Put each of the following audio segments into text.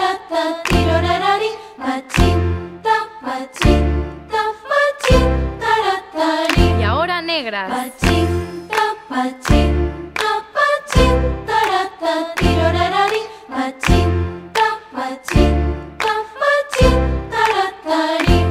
rata, tiro, rarari. Pachinta, pachinta, pachinta, ratari. Y ahora negras. Pachinta, pachinta, pachinta, rata, tiro, rarari. Pachinta, pachinta, pachinta, ratari.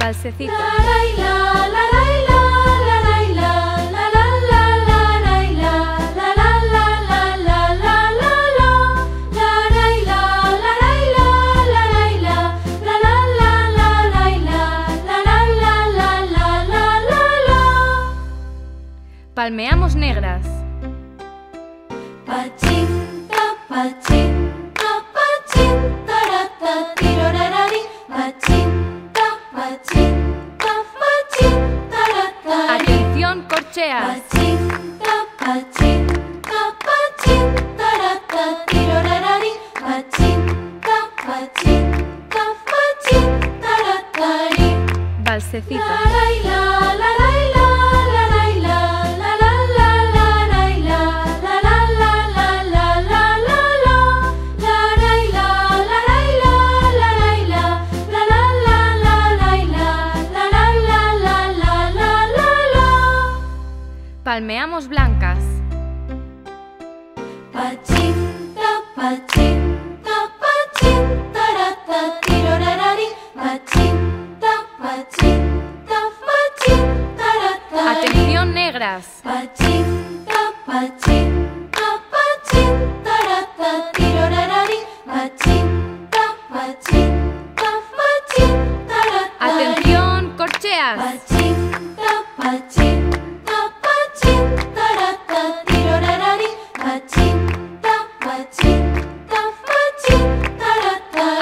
Valsecita. La, la, la, la, la. Palmeamos negras. Pachinta, pachinta, pachinta, rata, tiro, rarari. Pachinta, pachinta, pachinta, ratari. Atención, corcheas. Pachinta, pachinta, pachinta, rata, tiro, rarari. Pachinta, pachinta, pachinta, ratari. Valsecita. La, la, la, la. Palmeamos blancas. Pachinta, pachinta, pachinta, rata, tiro, rarari. Pachinta, pachinta, pachinta, ratari. Atención, negras. Pachinta, pachinta, pachinta, rata, tiro, rarari. Pachinta, pachinta, pachinta, ratari. Atención, corcheas. Pachinta, pachinta.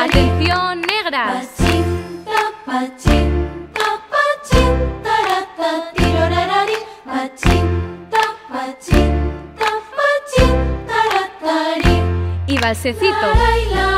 Atención, negras. Pachinta, pachinta, pachinta, rata, tiro, rarari. Pachinta, pachinta, pachinta, ratari. Y valsecito.